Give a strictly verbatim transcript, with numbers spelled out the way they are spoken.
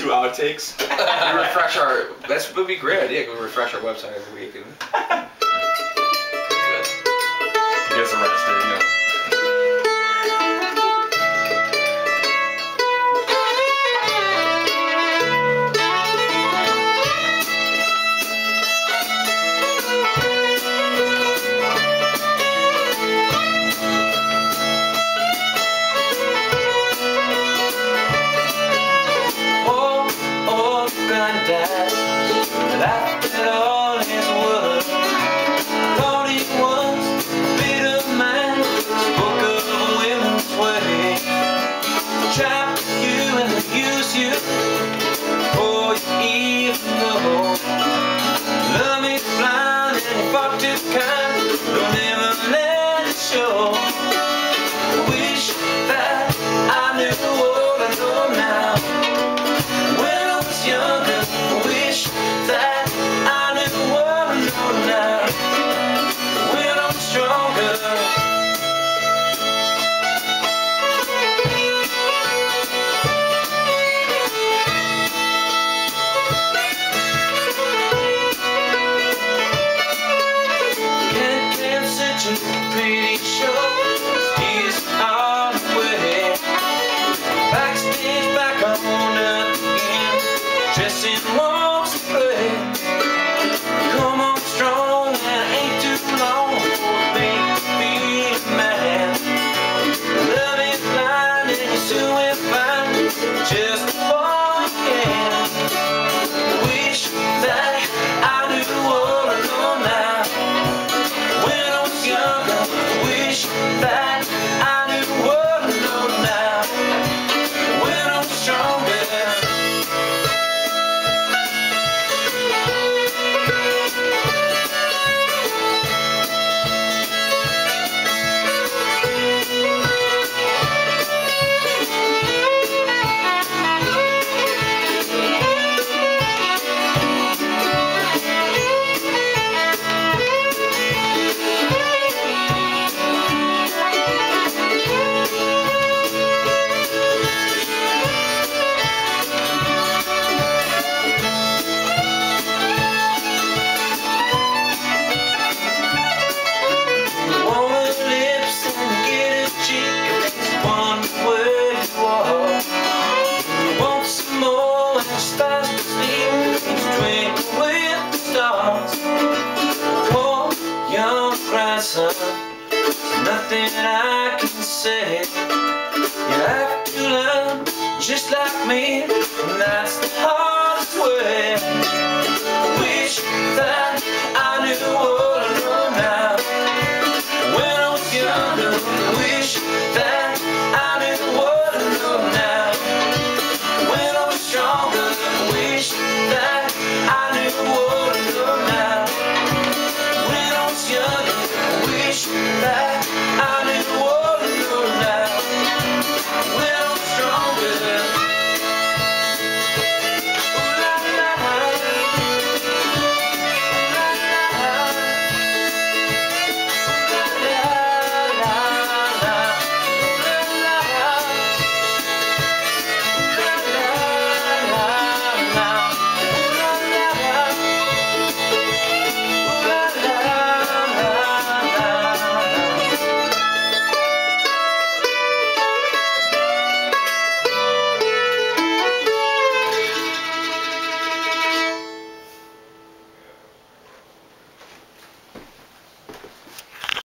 going to outtakes. We refresh our. That would be a great idea. We refresh our website every week and he gets arrested. You know. Just like me, and that's the heart.